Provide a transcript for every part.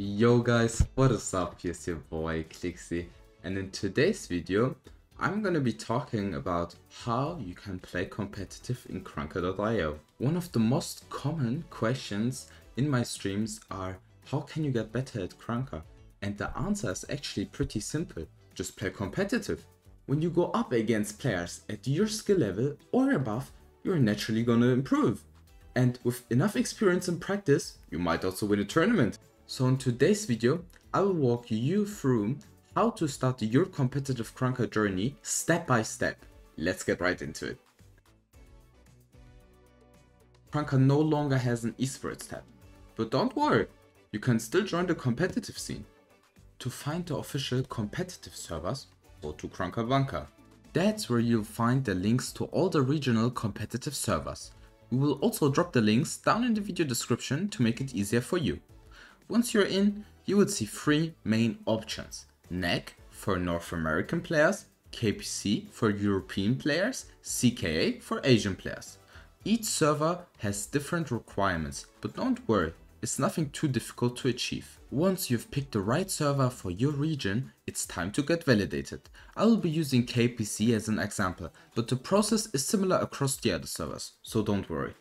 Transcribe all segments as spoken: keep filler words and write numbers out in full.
Yo guys, what is up? Here's your boy Klixy, and in today's video I'm gonna be talking about how you can play competitive in Krunker dot i o. One of the most common questions in my streams are, how can you get better at Krunker? And the answer is actually pretty simple. Just play competitive. When you go up against players at your skill level or above, you're naturally gonna improve. And with enough experience and practice, you might also win a tournament. So in today's video, I will walk you through how to start your competitive Krunker journey step by step. Let's get right into it. Krunker no longer has an esports tab, but don't worry, you can still join the competitive scene. To find the official competitive servers, go to Krunker Bunker. That's where you'll find the links to all the regional competitive servers. We will also drop the links down in the video description to make it easier for you. Once you're in, you would see three main options. N A C for North American players, K P C for European players, C K A for Asian players. Each server has different requirements, but don't worry, it's nothing too difficult to achieve. Once you've picked the right server for your region, it's time to get validated. I will be using K P C as an example, but the process is similar across the other servers, so don't worry.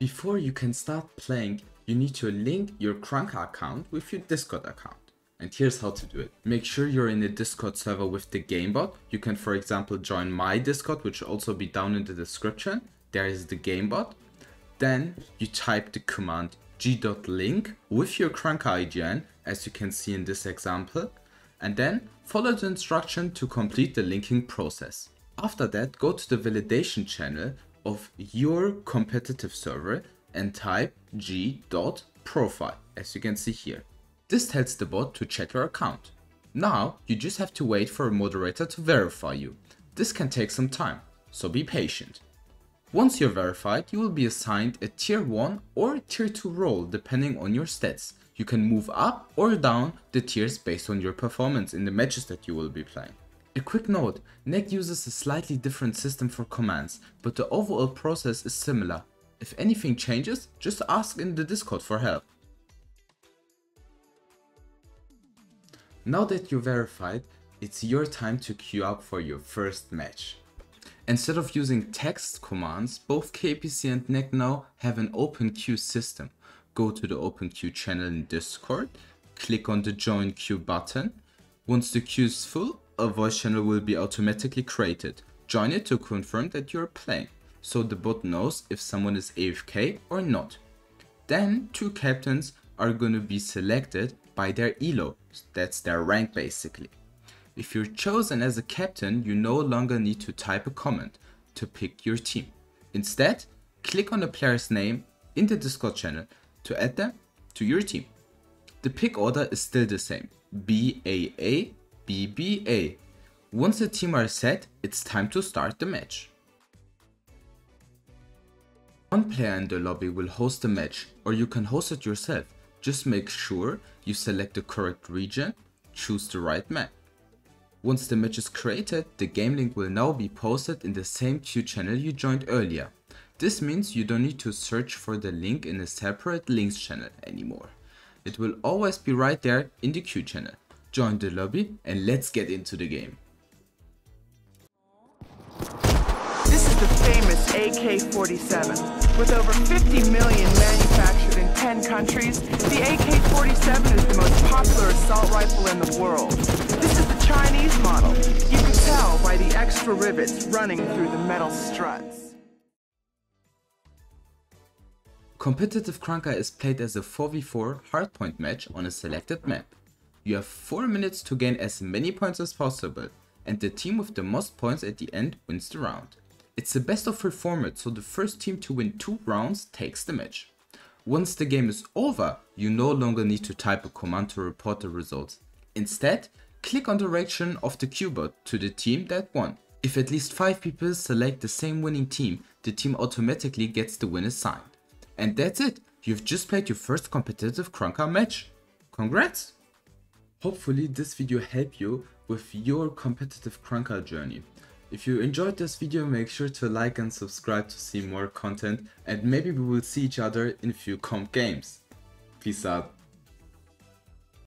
Before you can start playing, you need to link your Krunker account with your Discord account. And here's how to do it. Make sure you're in a Discord server with the GameBot. You can, for example, join my Discord, which will also be down in the description. There is the GameBot. Then you type the command g dot link with your Krunker I G N, as you can see in this example. And then follow the instruction to complete the linking process. After that, go to the validation channel of your competitive server and type g dot profile, as you can see here. This tells the bot to check your account. Now you just have to wait for a moderator to verify you. This can take some time, so be patient. Once you're verified, you will be assigned a tier one or a tier two role depending on your stats. You can move up or down the tiers based on your performance in the matches that you will be playing. A quick note, N E C uses a slightly different system for commands, but the overall process is similar. If anything changes, just ask in the Discord for help. Now that you're verified, it's your time to queue up for your first match. Instead of using text commands, both K P C and N E C now have an open queue system. Go to the open queue channel in Discord, click on the join queue button. Once the queue is full, a voice channel will be automatically created. Join it to confirm that you're playing, so the bot knows if someone is A F K or not. Then two captains are gonna be selected by their E L O, that's their rank basically. If you're chosen as a captain, you no longer need to type a comment to pick your team. Instead, click on the player's name in the Discord channel to add them to your team. The pick order is still the same, B A A B B A. Once the team are set, it's time to start the match. One player in the lobby will host the match, or you can host it yourself. Just make sure you select the correct region, choose the right map. Once the match is created, the game link will now be posted in the same queue channel you joined earlier. This means you don't need to search for the link in a separate links channel anymore. It will always be right there in the queue channel. Join the lobby and let's get into the game. This is the famous A K forty-seven. With over fifty million manufactured in ten countries, the A K forty-seven is the most popular assault rifle in the world. This is the Chinese model. You can tell by the extra rivets running through the metal struts. Competitive Krunker is played as a four v four hardpoint match on a selected map. You have four minutes to gain as many points as possible, and the team with the most points at the end wins the round. It's a best of three format, so the first team to win two rounds takes the match. Once the game is over, you no longer need to type a command to report the results. Instead, click on the direction of the cue bot to the team that won. If at least five people select the same winning team, the team automatically gets the win assigned. And that's it, you've just played your first competitive Krunker match. Congrats! Hopefully this video helped you with your competitive Krunker journey. If you enjoyed this video, make sure to like and subscribe to see more content, and maybe we will see each other in a few comp games. Peace out.